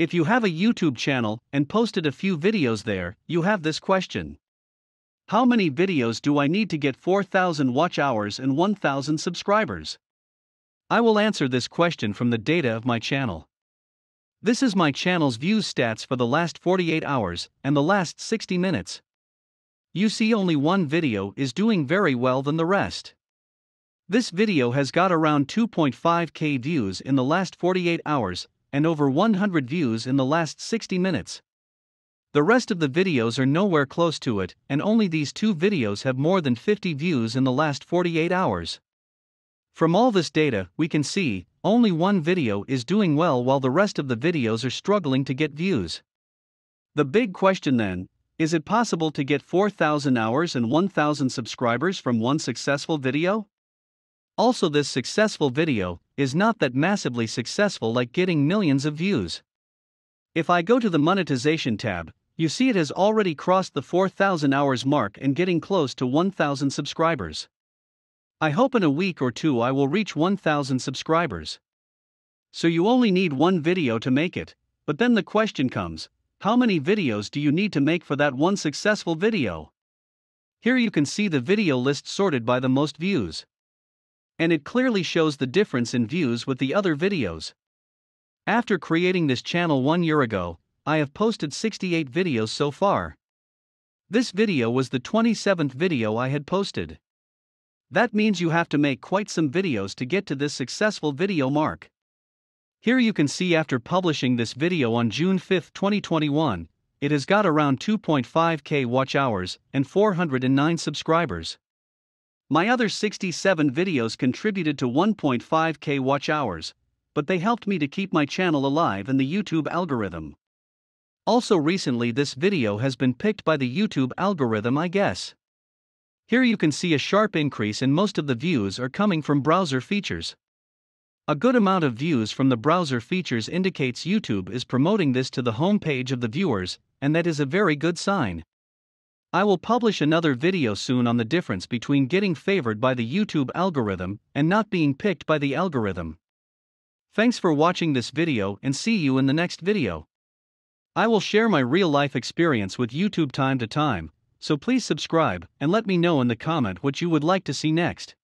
If you have a YouTube channel and posted a few videos there, you have this question. How many videos do I need to get 4,000 watch hours and 1,000 subscribers? I will answer this question from the data of my channel. This is my channel's views stats for the last 48 hours and the last 60 minutes. You see only one video is doing very well than the rest. This video has got around 2.5K views in the last 48 hours and over 100 views in the last 60 minutes. The rest of the videos are nowhere close to it, and only these two videos have more than 50 views in the last 48 hours. From all this data, we can see only one video is doing well while the rest of the videos are struggling to get views. The big question then, is it possible to get 4,000 hours and 1,000 subscribers from one successful video? Also, this successful video is not that massively successful like getting millions of views. If I go to the monetization tab, you see it has already crossed the 4,000 hours mark and getting close to 1,000 subscribers. I hope in a week or two I will reach 1,000 subscribers. So you only need one video to make it, but then the question comes, how many videos do you need to make for that one successful video? Here you can see the video list sorted by the most views. And it clearly shows the difference in views with the other videos. After creating this channel 1 year ago, I have posted 68 videos so far. This video was the 27th video I had posted. That means you have to make quite some videos to get to this successful video mark. Here you can see after publishing this video on June 5, 2021, it has got around 2.5K watch hours and 409 subscribers. My other 67 videos contributed to 1.5K watch hours, but they helped me to keep my channel alive in the YouTube algorithm. Also recently this video has been picked by the YouTube algorithm, I guess. Here you can see a sharp increase and most of the views are coming from browser features. A good amount of views from the browser features indicates YouTube is promoting this to the homepage of the viewers, and that is a very good sign. I will publish another video soon on the difference between getting favored by the YouTube algorithm and not being picked by the algorithm. Thanks for watching this video and see you in the next video. I will share my real-life experience with YouTube time to time. So please subscribe and let me know in the comment what you would like to see next.